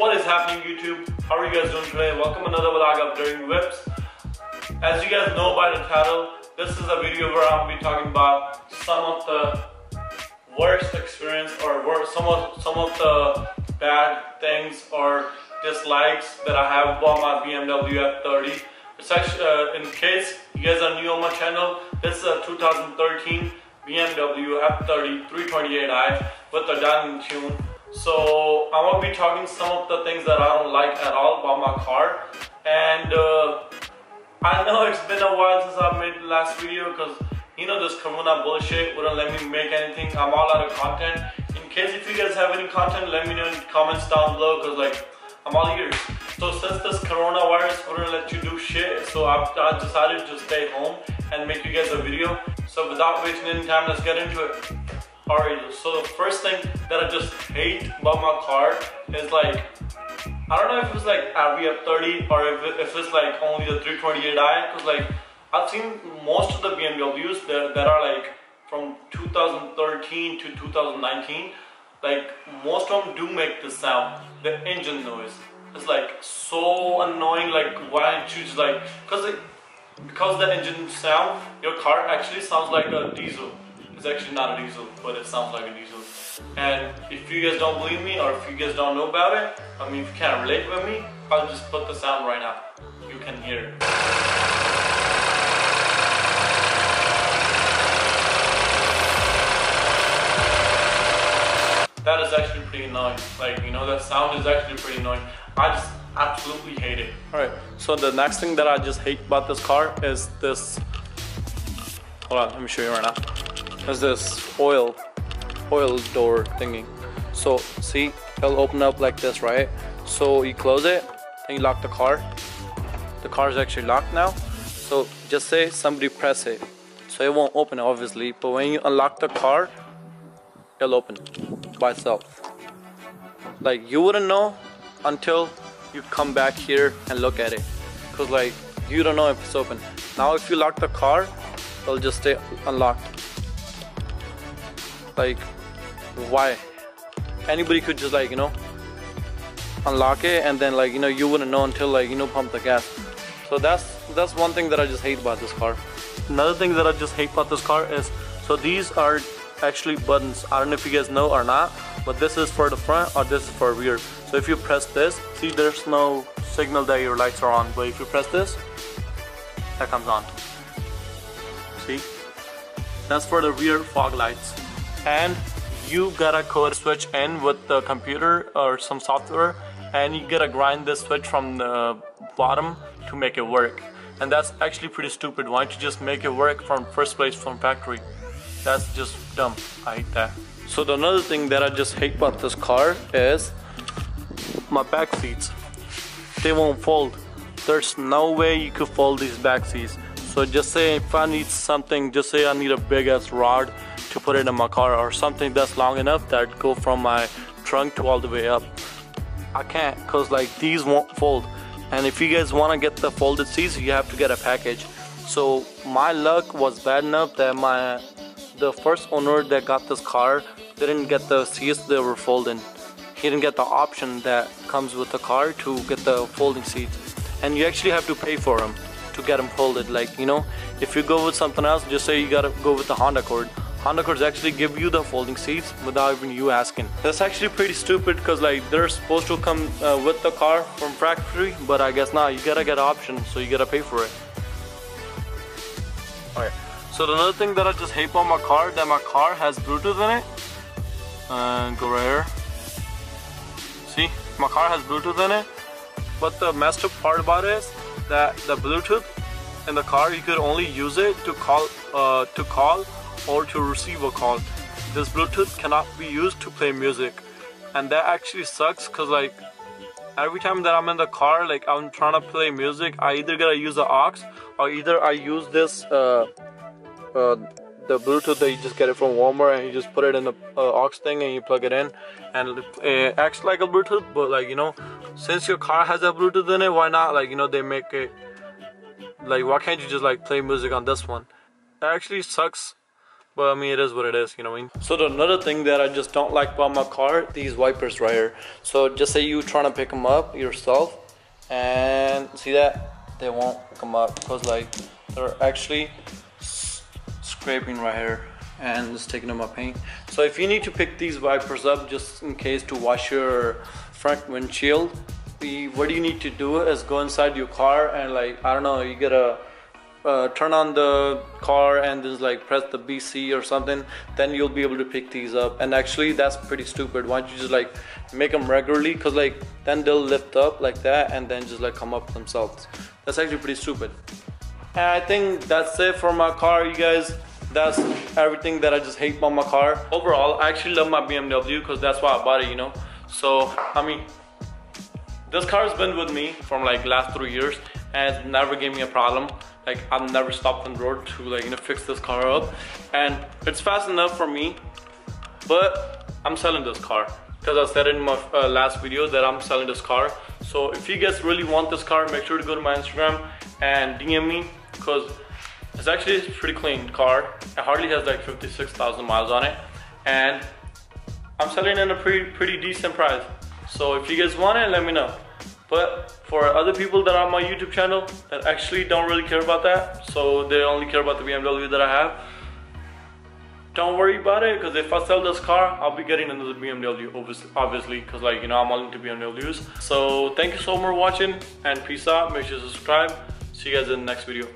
What is happening, YouTube? How are you guys doing today? Welcome to another vlog of Daring Whips. As you guys know by the title, this is a video where I'll be talking about some of the worst experience or some of the bad things or dislikes that I have about my BMW F30. It's actually, in case you guys are new on my channel, this is a 2013 BMW F30 328i with a diamond tune. So I'm gonna be talking some of the things that I don't like at all about my car, and I know it's been a while since I made the last video because you know this corona bullshit wouldn't let me make anything. I'm all out of content. In case if you guys have any content, let me know in the comments down below because like I'm all ears. So since this coronavirus wouldn't let you do shit, so I decided to stay home and make you guys a video. So without wasting any time, let's get into it. Alright, so the first thing that I just hate about my car is like, I don't know if it's like every F30 or if it's like only the 328i, because like I've seen most of the BMWs that are like from 2013 to 2019, like most of them do make this sound, the engine noise. It's like so annoying, like why don't you just like, because the engine sound, your car actually sounds like a diesel. It's actually not a diesel, but it sounds like a diesel. And if you guys don't believe me or if you guys don't know about it, I mean if you can't relate with me, I'll just put the sound right now. You can hear it. That is actually pretty annoying. Like, you know, that sound is actually pretty annoying. I just absolutely hate it. Alright, so the next thing that I just hate about this car is this. Hold on, let me show you right now. There's this oil door thingy. So see, it'll open up like this, right? So you close it, then you lock the car. The car is actually locked now. So just say somebody press it. So it won't open obviously, but when you unlock the car, it'll open by itself. Like you wouldn't know until you come back here and look at it. Cause like you don't know if it's open. Now if you lock the car, it'll just stay unlocked. Like why? Anybody could just like, you know, unlock it and then like, you know, you wouldn't know until like, you know, pump the gas. So that's one thing that I just hate about this car. Another thing that I just hate about this car is, so these are actually buttons. I don't know if you guys know or not, but this is for the front or this is for rear. So if you press this, see there's no signal that your lights are on, but if you press this, that comes on. See? That's for the rear fog lights. And you gotta code switch in with the computer or some software, and you gotta grind this switch from the bottom to make it work. And that's actually pretty stupid. Why don't you just make it work from first place from factory? That's just dumb. I hate that. So the another thing that I just hate about this car is my back seats. They won't fold. There's no way you could fold these back seats. So just say if I need something, just say I need a big ass rod to put it in my car or something that's long enough that go from my trunk to all the way up. I can't, cause like these won't fold. And if you guys wanna get the folded seats, you have to get a package. So my luck was bad enough that the first owner that got this car didn't get the seats that were folding. He didn't get the option that comes with the car to get the folding seats. And you actually have to pay for them to get them folded. Like, you know, if you go with something else, just say you gotta go with the Honda Accord. Honda Accords actually give you the folding seats without even you asking. That's actually pretty stupid because like they're supposed to come with the car from factory, but I guess not. You gotta get an option, so you gotta pay for it. Alright, so the another thing that I just hate about my car, that my car has Bluetooth in it. Go right here. See, my car has Bluetooth in it, but the messed up part about it is that the Bluetooth in the car, you could only use it to call or to receive a call. This Bluetooth cannot be used to play music, and that actually sucks because like every time that I'm in the car, like I'm trying to play music, I either gotta use the aux or either I use this the Bluetooth that you just get it from Walmart and you just put it in the aux thing and you plug it in and it acts like a Bluetooth. But like, you know, since your car has a Bluetooth in it, why not, like, you know, they make it like, why can't you just like play music on this one? That actually sucks. but I mean, it is what it is, you know what I mean? So the another thing that I just don't like about my car, these wipers right here. So just say you trying to pick them up yourself, and see that? They won't come up, because like, they're actually scraping right here and just taking up my paint. So if you need to pick these wipers up just in case to wash your front windshield, what you need to do is go inside your car and like, I don't know, you gotta turn on the car and just like press the BC or something, then you'll be able to pick these up. And actually that's pretty stupid. Why don't you just like make them regularly, because like then they'll lift up like that and then just like come up themselves. That's actually pretty stupid. And I think that's it for my car, you guys. That's everything that I just hate about my car. Overall, I actually love my BMW because that's why I bought it, you know. So I mean, this car has been with me from like last 3 years and it's never gave me a problem. Like, I've never stopped on the road to like, you know, fix this car up, and it's fast enough for me. But I'm selling this car because I said in my last video that I'm selling this car. So if you guys really want this car, make sure to go to my Instagram and DM me, because it's actually a pretty clean car. It hardly has like 56,000 miles on it, and I'm selling it at a pretty decent price. So if you guys want it, let me know. But for other people that are on my YouTube channel that actually don't really care about that, so they only care about the BMW that I have, don't worry about it, because if I sell this car, I'll be getting another BMW, obviously, because like, you know, I'm all into BMWs. So thank you so much for watching, and peace out. Make sure to subscribe. See you guys in the next video.